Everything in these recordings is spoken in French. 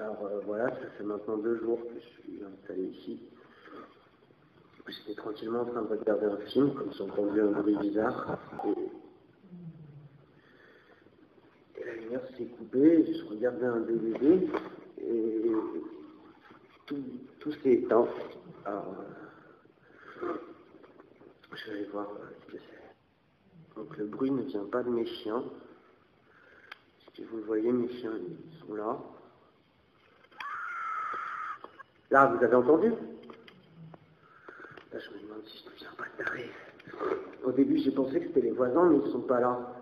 Alors voilà, ça fait maintenant 2 jours que je suis installé ici. J'étais tranquillement en train de regarder un film, comme j'ai entendu un bruit bizarre. Et la lumière s'est coupée, je regardais un DVD et tout s'est éteint. Alors, je vais voir ce que c'est. Donc le bruit ne vient pas de mes chiens. Si vous le voyez, mes chiens ils sont là. Là, vous avez entendu ? Là, je me demande si je ne viens pas taré. Au début, j'ai pensé que c'était les voisins, mais ils ne sont pas là.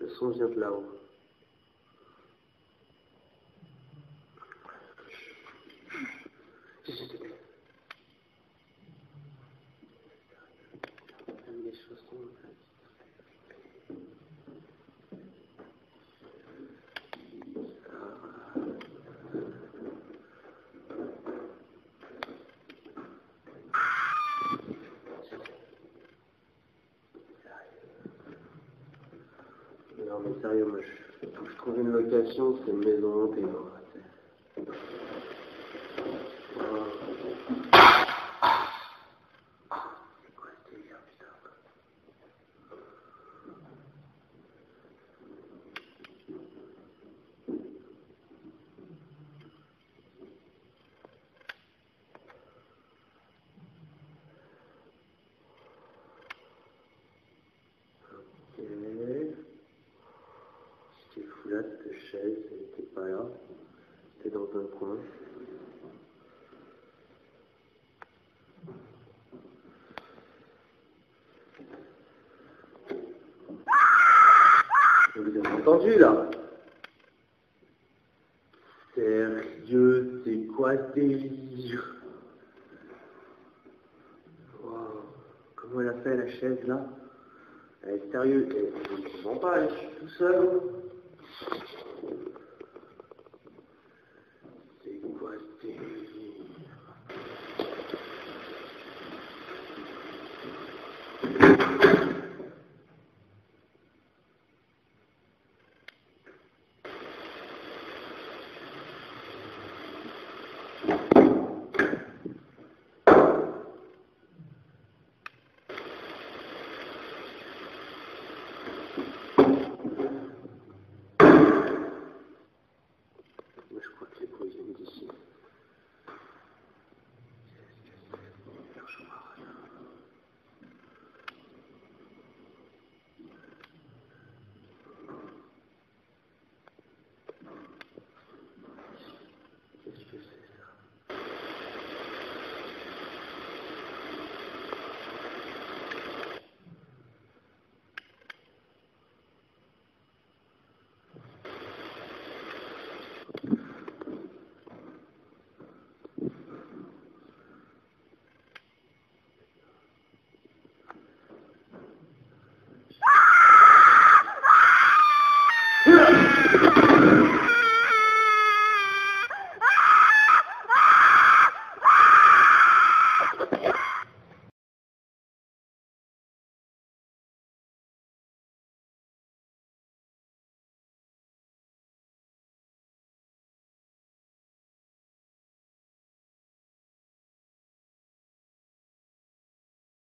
Le son vient de là-haut. Non mais sérieux, moi je trouve une location, c'est une maison hantée. C'est quoi ce délire, putain? Elle n'était pas là, c'était dans un coin. Vous avez entendu là? Sérieux, c'est quoi délire? Wow. Comment elle a fait la chaise là? Elle est sérieuse, elle ne comprend pas, je suis tout seul.